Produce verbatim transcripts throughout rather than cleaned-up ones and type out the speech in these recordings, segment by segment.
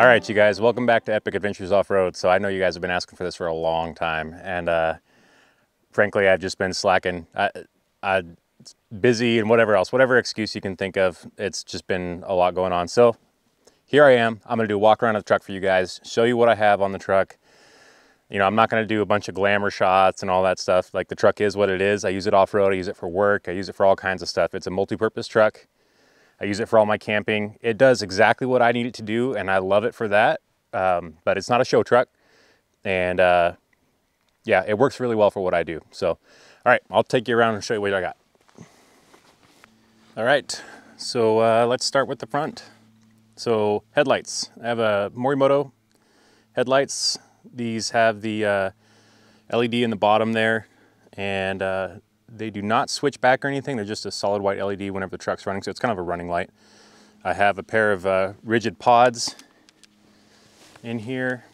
All right, you guys, welcome back to Epic Adventures Off-Road. So I know you guys have been asking for this for a long time, and uh, frankly, I've just been slacking. I, I, busy and whatever else, whatever excuse you can think of, it's just been a lot going on. So here I am. I'm gonna do a walk around of the truck for you guys, show you what I have on the truck. You know, I'm not gonna do a bunch of glamour shots and all that stuff. Like, the truck is what it is. I use it off-road, I use it for work, I use it for all kinds of stuff. It's a multi-purpose truck. I use it for all my camping. It does exactly what I need it to do, and I love it for that, um, but it's not a show truck. And uh, yeah, it works really well for what I do. So, all right, I'll take you around and show you what I got. All right, so uh, let's start with the front. So headlights, I have a Morimoto headlights. These have the uh, L E D in the bottom there, and uh, they do not switch back or anything. They're just a solid white L E D whenever the truck's running, so it's kind of a running light. I have a pair of uh, Rigid pods in here,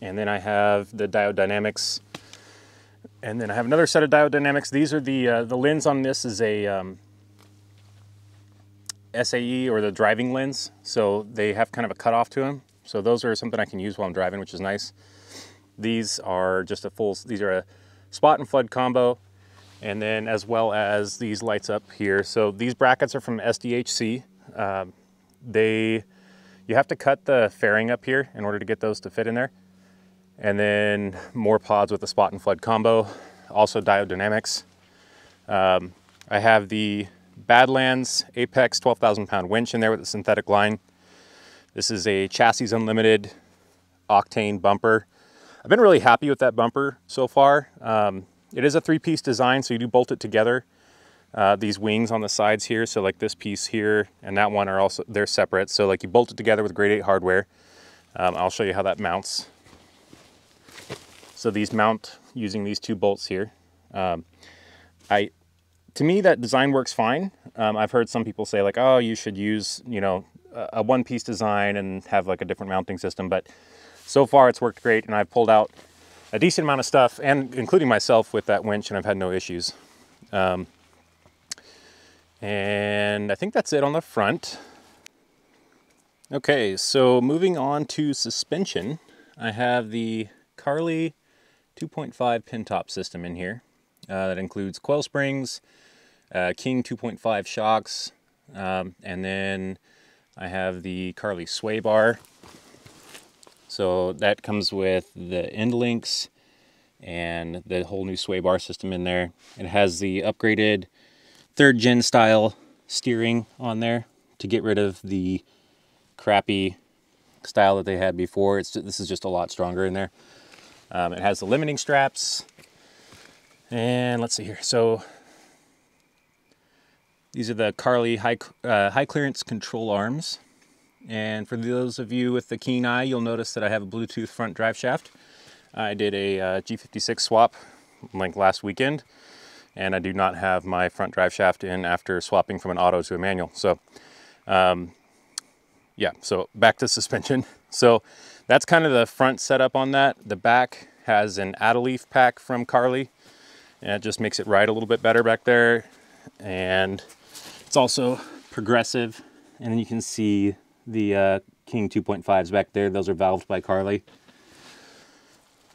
and then I have the Diode Dynamics, and then I have another set of Diode Dynamics. These are the, uh, the lens on this is a um, S A E, or the driving lens, so they have kind of a cutoff to them. So those are something I can use while I'm driving, which is nice. These are just a full, these are a spot and flood combo. And then as well as these lights up here. So these brackets are from S D H C. Um, they, you have to cut the fairing up here in order to get those to fit in there. And then more pods with the spot and flood combo. Also Diode Dynamics. Um, I have the Badlands Apex twelve thousand pound winch in there with the synthetic line. This is a Chassis Unlimited Octane bumper. I've been really happy with that bumper so far. Um, It is a three-piece design, so you do bolt it together. Uh, these wings on the sides here, so like this piece here and that one are also, they're separate. So like you bolt it together with grade eight hardware. Um, I'll show you how that mounts. So these mount using these two bolts here. Um, I, to me, that design works fine. Um, I've heard some people say like, oh, you should use, you know, a one-piece design and have like a different mounting system. But so far it's worked great, and I've pulled out a decent amount of stuff, and including myself, with that winch, and I've had no issues. Um, and I think that's it on the front. Okay, so moving on to suspension, I have the Carly two point five pin top system in here. Uh, that includes coil springs, uh, King two point five shocks, um, and then I have the Carly sway bar. So that comes with the end links and the whole new sway bar system in there. It has the upgraded third gen style steering on there to get rid of the crappy style that they had before. It's, this is just a lot stronger in there. Um, it has the limiting straps, and let's see here. So these are the Carly high, uh, high clearance control arms. And for those of you with the keen eye, you'll notice that I have a Bluetooth front drive shaft. I did a uh, G fifty-six swap like last weekend, and I do not have my front drive shaft in after swapping from an auto to a manual. So um, yeah, so back to suspension. So that's kind of the front setup on that. The back has an Adeleaf pack from Carly, and it just makes it ride a little bit better back there. And it's also progressive. And then you can see the uh, King two point fives back there. Those are valved by Carly.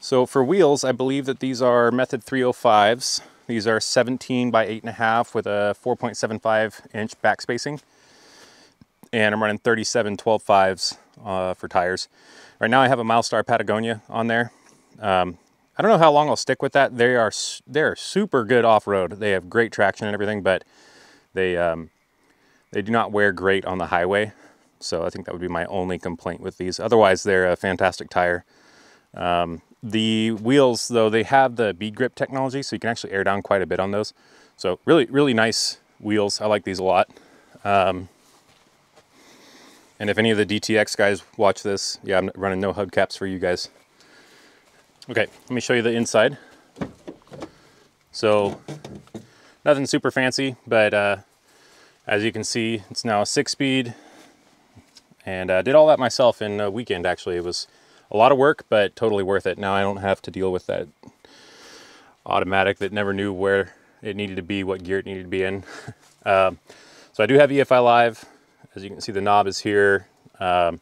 So for wheels, I believe that these are Method three oh fives. These are seventeen by eight and a half with a four point seven five inch back spacing. And I'm running thirty-seven twelve fives uh, for tires. Right now I have a Milestar Patagonia on there. Um, I don't know how long I'll stick with that. They are they're super good off-road. They have great traction and everything, but they, um, they do not wear great on the highway. So I think that would be my only complaint with these. Otherwise, they're a fantastic tire. Um, the wheels, though, they have the bead grip technology, so you can actually air down quite a bit on those. So really, really nice wheels. I like these a lot. Um, and if any of the D T X guys watch this, yeah, I'm running no hubcaps for you guys. Okay, let me show you the inside. So nothing super fancy, but uh, as you can see, it's now a six-speed. And I did all that myself in a weekend, actually. It was a lot of work, but totally worth it. Now I don't have to deal with that automatic that never knew where it needed to be, what gear it needed to be in. um, so I do have E F I Live. As you can see, the knob is here. Um,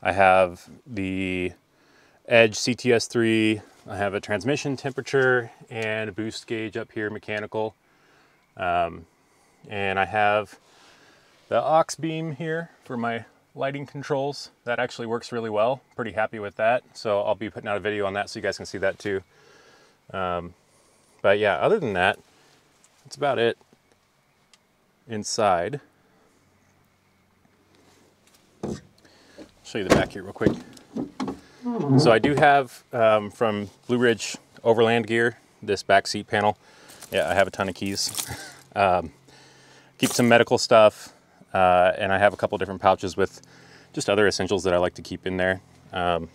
I have the Edge C T S three, I have a transmission temperature and a boost gauge up here, mechanical. Um, and I have the Aux Beam here for my lighting controls. That actually works really well. Pretty happy with that. So I'll be putting out a video on that so you guys can see that too. Um, but yeah, other than that, that's about it inside. I'll show you the back here real quick. So I do have um, from Blue Ridge Overland Gear, this back seat panel. Yeah, I have a ton of keys. um, keep some medical stuff. Uh, and I have a couple different pouches with just other essentials that I like to keep in there. Um,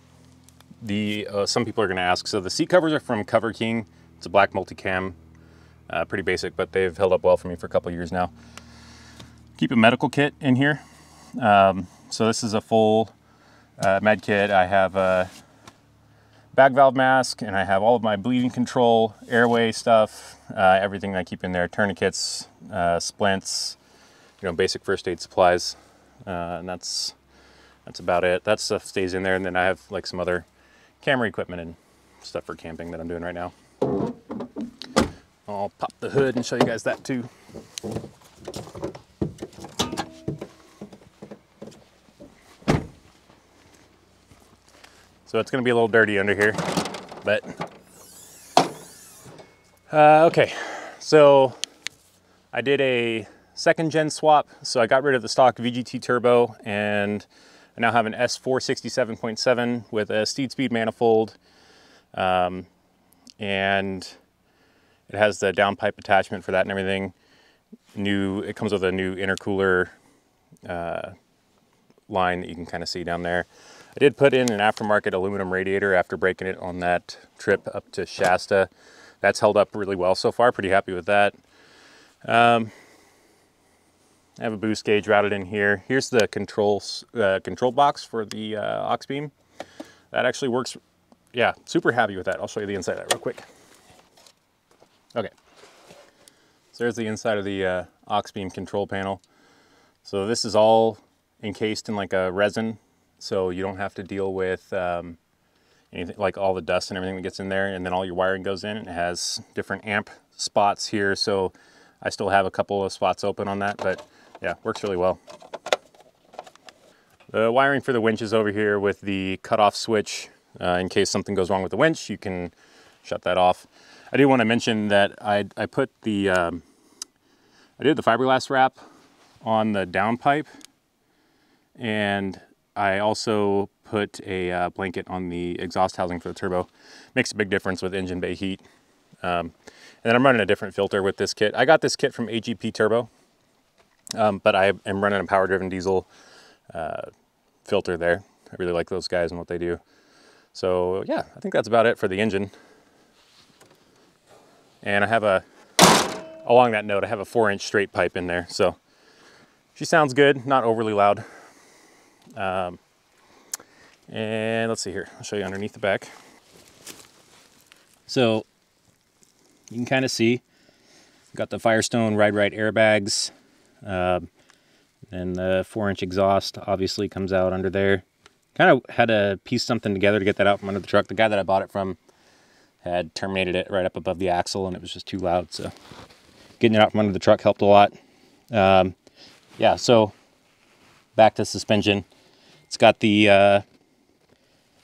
the uh, some people are going to ask, so the seat covers are from Cover King. It's a black multicam, uh, pretty basic, but they've held up well for me for a couple years now. Keep a medical kit in here. Um, so this is a full uh, med kit. I have a bag valve mask, and I have all of my bleeding control, airway stuff, uh, everything that I keep in there, tourniquets, uh, splints, you know, basic first aid supplies, uh, and that's that's about it. That stuff stays in there, and then I have like some other camera equipment and stuff for camping that I'm doing right now. I'll pop the hood and show you guys that too. So it's gonna be a little dirty under here, but uh, okay. So I did a second gen swap. So I got rid of the stock V G T turbo, and I now have an S four sixty-seven point seven with a Steed Speed manifold. Um, and it has the downpipe attachment for that and everything. New, it comes with a new intercooler uh, line that you can kind of see down there. I did put in an aftermarket aluminum radiator after breaking it on that trip up to Shasta. That's held up really well so far. Pretty happy with that. Um, I have a boost gauge routed in here. Here's the controls, uh, control box for the uh, Aux Beam. That actually works. Yeah, super happy with that. I'll show you the inside of that real quick. Okay. So there's the inside of the uh, Aux Beam control panel. So this is all encased in like a resin, so you don't have to deal with um, anything like all the dust and everything that gets in there. And then all your wiring goes in, and it has different amp spots here. So I still have a couple of spots open on that, but yeah, works really well. The wiring for the winch is over here with the cutoff switch. Uh, in case something goes wrong with the winch, you can shut that off. I do want to mention that I, I put the, um, I did the fiberglass wrap on the downpipe, and I also put a uh, blanket on the exhaust housing for the turbo. Makes a big difference with engine bay heat. Um, and then I'm running a different filter with this kit. I got this kit from A G P Turbo, um, but I am running a Power Driven Diesel uh, filter there. I really like those guys and what they do. So yeah, I think that's about it for the engine. And I have a, along that note, I have a four inch straight pipe in there. So she sounds good, not overly loud. Um, and let's see here, I'll show you underneath the back. So you can kind of see, got the Firestone Ride Right airbags, um, and the four inch exhaust obviously comes out under there. Kind of had to piece something together to get that out from under the truck. The guy that I bought it from had terminated it right up above the axle, and it was just too loud. So getting it out from under the truck helped a lot. Um, yeah, so back to suspension. It's got the uh,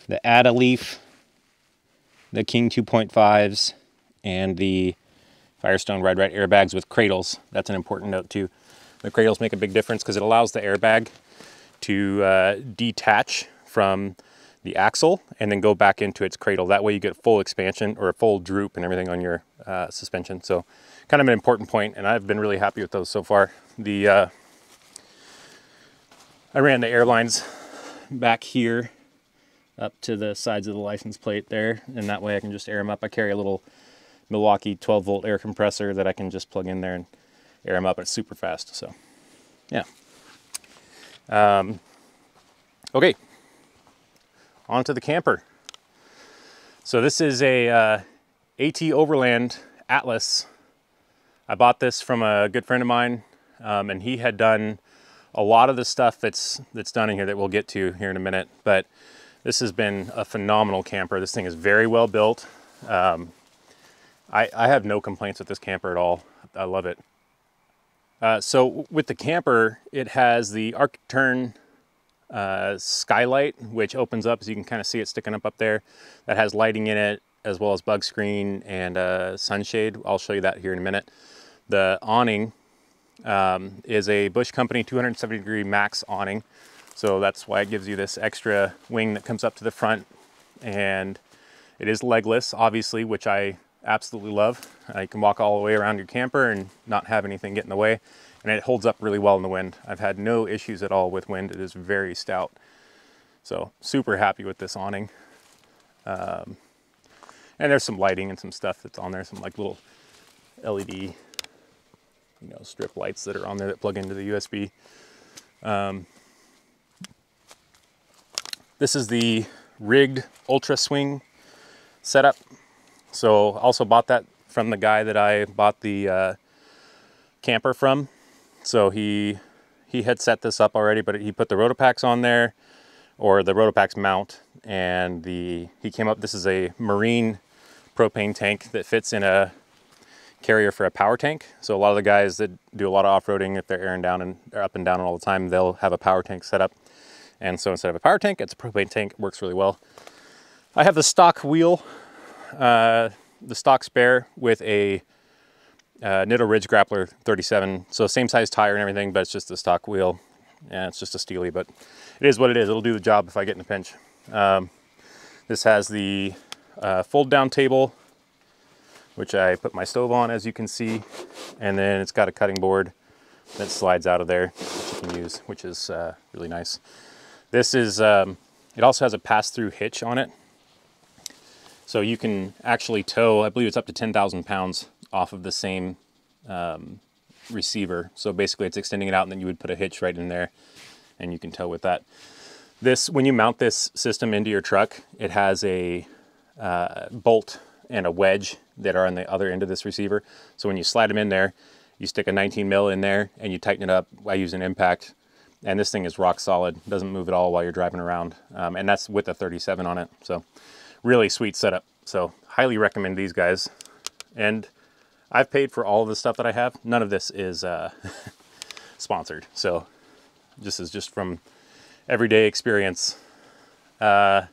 the Ada Leaf, the King two point fives, and the Firestone Ride Right airbags with cradles. That's an important note too. The cradles make a big difference because it allows the airbag to uh, detach from the axle and then go back into its cradle. That way you get full expansion or a full droop and everything on your uh, suspension. So kind of an important point, and I've been really happy with those so far. The uh, I ran the airlines back here up to the sides of the license plate there, and that way I can just air them up. I carry a little Milwaukee twelve volt air compressor that I can just plug in there and air them up. It's super fast, so yeah. Um, okay, on to the camper. So this is a uh, AT Overland Atlas. I bought this from a good friend of mine, um, and he had done a lot of the stuff that's that's done in here that we'll get to here in a minute, but this has been a phenomenal camper. This thing is very well built. Um, I, I have no complaints with this camper at all. I love it. Uh, so with the camper, it has the Arcturn uh, skylight, which opens up, as you can kind of see it sticking up up there. That has lighting in it, as well as bug screen and uh, sunshade. I'll show you that here in a minute. The awning um, is a Bush Company two hundred seventy degree max awning. So that's why it gives you this extra wing that comes up to the front, and it is legless, obviously, which I absolutely love. Uh, you can walk all the way around your camper and not have anything get in the way, and it holds up really well in the wind. I've had no issues at all with wind. It is very stout. So super happy with this awning. Um, and there's some lighting and some stuff that's on there, some like little L E D, you know, strip lights that are on there that plug into the U S B. Um, This is the Rigged Ultra swing setup. So also bought that from the guy that I bought the uh, camper from. So he he had set this up already, but he put the Rotopax on there, or the Rotopax mount, and the he came up. This is a marine propane tank that fits in a carrier for a power tank. So a lot of the guys that do a lot of off-roading, if they're airing down and they're up and down all the time, they'll have a power tank set up. And so instead of a power tank, it's a propane tank. It works really well. I have the stock wheel, uh, the stock spare with a uh, Nitto Ridge Grappler thirty-seven. So same size tire and everything, but it's just the stock wheel. And it's just a Steely, but it is what it is. It'll do the job if I get in a pinch. Um, this has the uh, fold down table, which I put my stove on, as you can see. And then it's got a cutting board that slides out of there, which you can use, which is uh, really nice. This is, um, it also has a pass-through hitch on it. So you can actually tow, I believe it's up to ten thousand pounds off of the same um, receiver. So basically it's extending it out, and then you would put a hitch right in there and you can tow with that. This, when you mount this system into your truck, it has a uh, bolt and a wedge that are on the other end of this receiver. So when you slide them in there, you stick a nineteen mil in there and you tighten it up by using impact. And this thing is rock solid, doesn't move at all while you're driving around. Um, and that's with a thirty-seven on it. So really sweet setup. So highly recommend these guys. And I've paid for all of the stuff that I have. None of this is uh, sponsored. So this is just from everyday experience. Uh,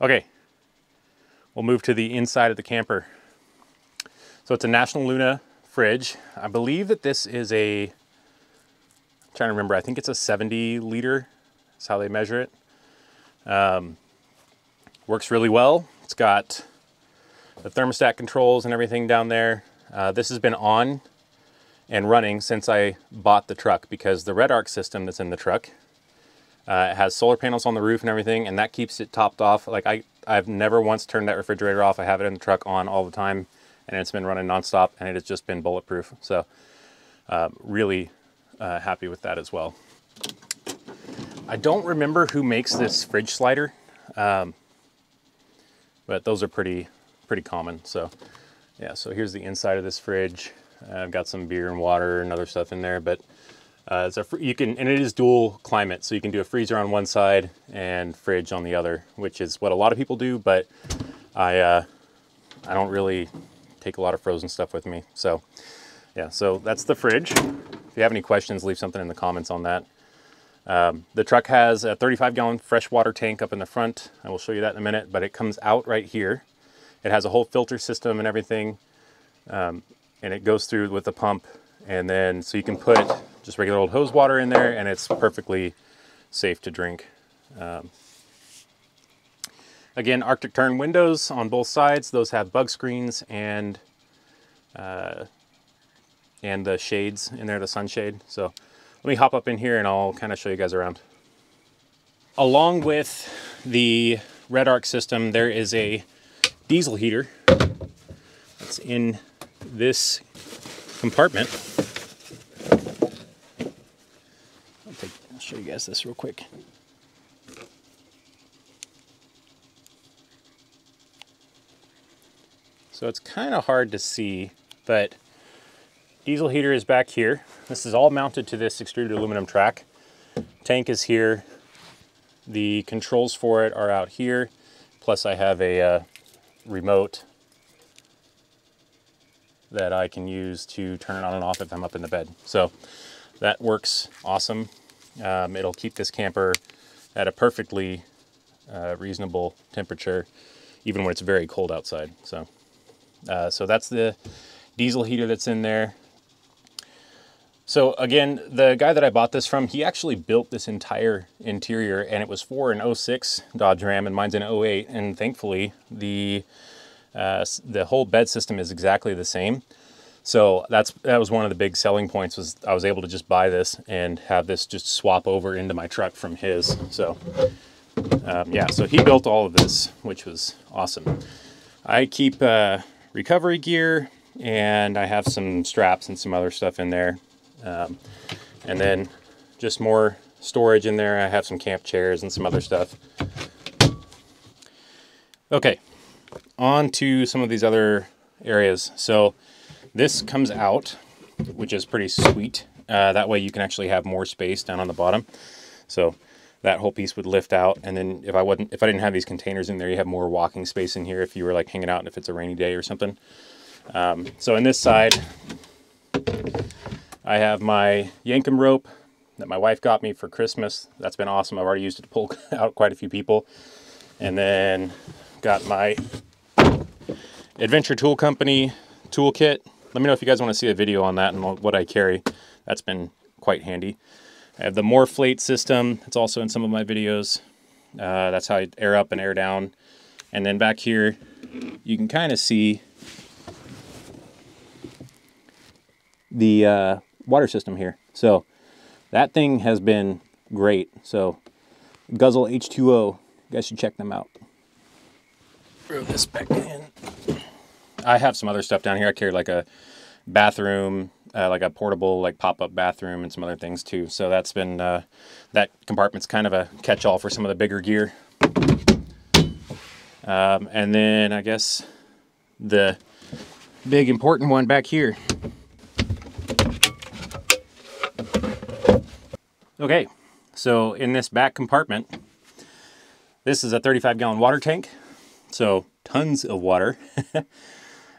okay, we'll move to the inside of the camper. So it's a National Luna fridge. I believe that this is a trying to remember, I think it's a seventy liter. That's how they measure it. Um, works really well. It's got the thermostat controls and everything down there. Uh, this has been on and running since I bought the truck, because the RedArc system that's in the truck, uh, it has solar panels on the roof and everything, and that keeps it topped off. Like I, I've never once turned that refrigerator off. I have it in the truck on all the time, and it's been running nonstop, and it has just been bulletproof. So uh, really, Uh, happy with that as well. I don't remember who makes this fridge slider, um, but those are pretty pretty common. So yeah, so here's the inside of this fridge. Uh, I've got some beer and water and other stuff in there, but uh, it's a fr you can and it is dual climate, so you can do a freezer on one side and fridge on the other, which is what a lot of people do. But I uh, I don't really take a lot of frozen stuff with me. So yeah, so that's the fridge. If you have any questions, leave something in the comments on that. Um, the truck has a thirty-five gallon freshwater tank up in the front. I will show you that in a minute, but it comes out right here. It has a whole filter system and everything, um, and it goes through with the pump. And then, so you can put just regular old hose water in there, and it's perfectly safe to drink. Um, again, Arcturn windows on both sides. Those have bug screens and uh, and the shades in there, the sunshade. So let me hop up in here and I'll kind of show you guys around. Along with the RedArc system, there is a diesel heater that's in this compartment. I'll, take, I'll show you guys this real quick. So it's kind of hard to see, but Diesel heater is back here. This is all mounted to this extruded aluminum track. Tank is here. The controls for it are out here. Plus I have a uh, remote that I can use to turn it on and off if I'm up in the bed. So that works awesome. Um, it'll keep this camper at a perfectly uh, reasonable temperature, even when it's very cold outside. So, uh, so that's the diesel heater that's in there. So again, the guy that I bought this from, he actually built this entire interior, and it was for an oh six Dodge Ram, and mine's an oh eight. And thankfully, the uh, the whole bed system is exactly the same. So that's that was one of the big selling points, was I was able to just buy this and have this just swap over into my truck from his. So um, yeah, so he built all of this, which was awesome. I keep uh, recovery gear, and I have some straps and some other stuff in there. Um, and then just more storage in there. I have some camp chairs and some other stuff. Okay, on to some of these other areas. So this comes out, which is pretty sweet. Uh, that way you can actually have more space down on the bottom. So that whole piece would lift out. And then if I wasn't, if I didn't have these containers in there, you have more walking space in here if you were like hanging out and if it's a rainy day or something. Um, so in this side, I have my Yankum rope that my wife got me for Christmas. That's been awesome. I've already used it to pull out quite a few people. And then got my Adventure Tool Company tool kit. Let me know if you guys want to see a video on that and what I carry. That's been quite handy. I have the Morflate system. It's also in some of my videos. Uh, that's how I air up and air down. And then back here, you can kind of see the uh, water system here. So that thing has been great. So Guzzle H two O, you guys should check them out. Throw this back in. I have some other stuff down here. I carry like a bathroom, uh, like a portable, like pop-up bathroom and some other things too. So that's been, uh, that compartment's kind of a catch-all for some of the bigger gear. Um, and then I guess the big important one back here. Okay, so in this back compartment, this is a thirty-five gallon water tank, so tons of water.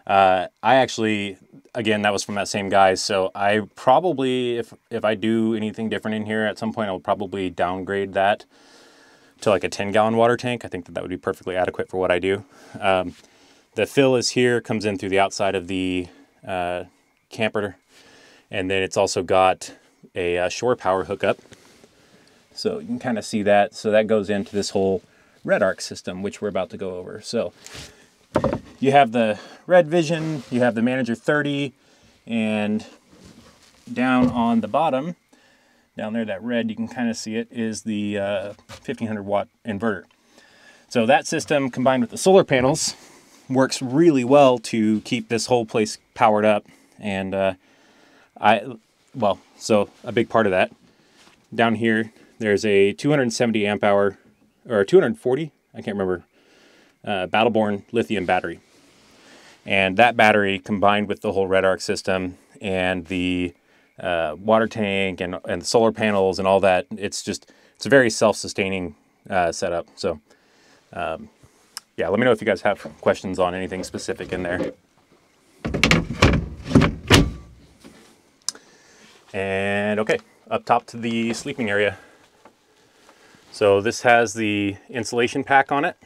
uh, I actually, again, that was from that same guy, so I probably, if, if I do anything different in here, at some point I'll probably downgrade that to like a ten gallon water tank. I think that that would be perfectly adequate for what I do. Um, the fill is here, comes in through the outside of the uh, camper, and then it's also got a uh, shore power hookup, so you can kind of see that. So that goes into this whole RedArc system, which we're about to go over. So you have the Red Vision, you have the Manager thirty, and down on the bottom, down there, that red, you can kind of see it, is the uh, fifteen hundred watt inverter. So that system, combined with the solar panels, works really well to keep this whole place powered up. And uh, I. Well, so a big part of that. Down here, there's a two hundred seventy amp hour, or two hundred forty, I can't remember, uh, Battleborn lithium battery. And that battery, combined with the whole RedArc system and the uh, water tank and, and the solar panels and all that, it's just, it's a very self-sustaining uh, setup. So um, yeah, let me know if you guys have questions on anything specific in there. And okay, up top to the sleeping area. So this has the insulation pack on it.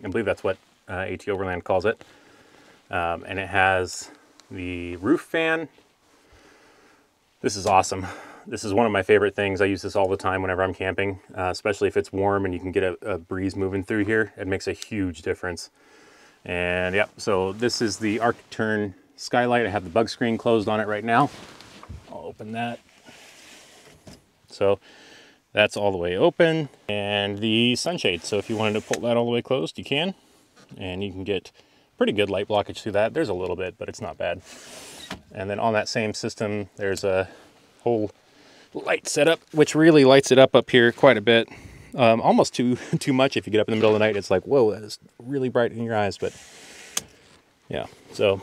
I believe that's what uh, AT Overland calls it. Um, and it has the roof fan. This is awesome. This is one of my favorite things. I use this all the time whenever I'm camping, uh, especially if it's warm and you can get a, a breeze moving through here. It makes a huge difference. And yep, so this is the Arcturn skylight. I have the bug screen closed on it right now. I'll open that. So that's all the way open. And the sunshade. So if you wanted to pull that all the way closed, you can. And you can get pretty good light blockage through that. There's a little bit, but it's not bad. And then on that same system, there's a whole light setup, which really lights it up up here quite a bit. Um, almost too, too much. If you get up in the middle of the night, it's like, whoa, that is really bright in your eyes. But yeah, so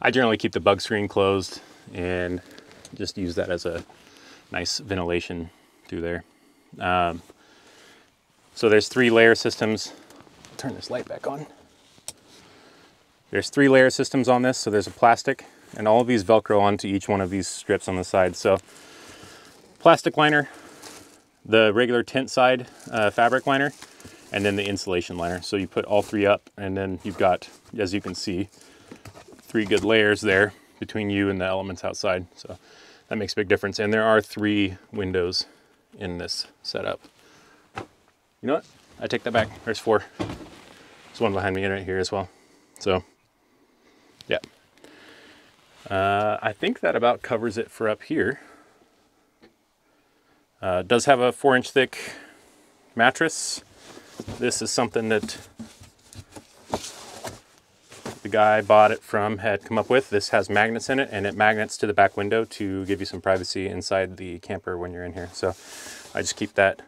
I generally keep the bug screen closed and just use that as a nice ventilation through there. Um, so there's three layer systems. I'll turn this light back on. There's three layer systems on this. So there's a plastic, and all of these Velcro onto each one of these strips on the side. So plastic liner, the regular tent side uh, fabric liner, and then the insulation liner. So you put all three up, and then you've got, as you can see, three good layers there between you and the elements outside. So that makes a big difference. And there are three windows in this setup. You know what? I take that back. There's four. There's one behind me right here as well. So yeah. Uh, I think that about covers it for up here. Uh, it does have a four inch thick mattress. This is something that the guy I bought it from had come up with. This has magnets in it, and it magnets to the back window to give you some privacy inside the camper when you're in here. So I just keep that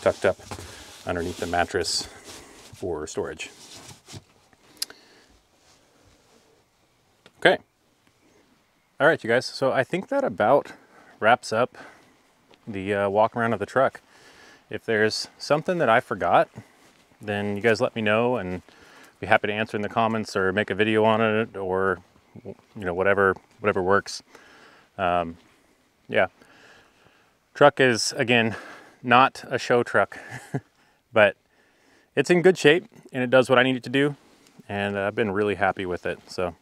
tucked up underneath the mattress for storage. Okay. All right, you guys. So I think that about wraps up the uh, walk around of the truck. If there's something that I forgot, then you guys let me know, and be happy to answer in the comments or make a video on it, or you know, whatever whatever works. Um, yeah, truck is, again, not a show truck, but it's in good shape, and it does what I need it to do, and I've been really happy with it. So, all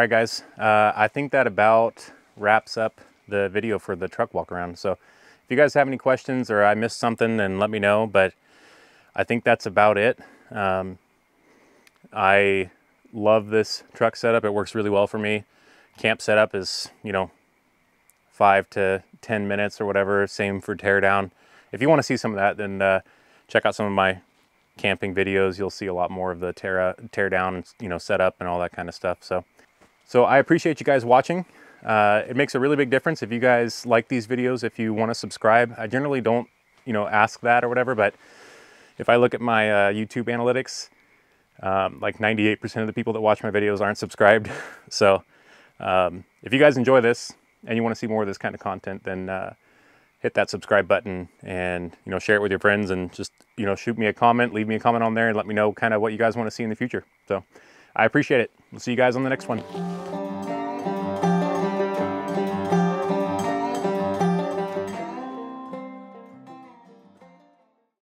right, guys, uh, I think that about wraps up the video for the truck walk around. So if you guys have any questions or I missed something, then let me know, but I think that's about it. Um, I love this truck setup. It works really well for me. Camp setup is, you know, five to ten minutes or whatever. Same for teardown. If you want to see some of that, then, uh, check out some of my camping videos. You'll see a lot more of the tear, tear down, you know, setup and all that kind of stuff. So, so I appreciate you guys watching. Uh, it makes a really big difference if you guys like these videos, if you want to subscribe. I generally don't, you know, ask that or whatever, but if I look at my uh, YouTube analytics, um, like ninety-eight percent of the people that watch my videos aren't subscribed. So um, if you guys enjoy this and you want to see more of this kind of content, then uh, hit that subscribe button, and, you know, share it with your friends, and just, you know, shoot me a comment, leave me a comment on there, and let me know kind of what you guys want to see in the future. So I appreciate it. We'll see you guys on the next one.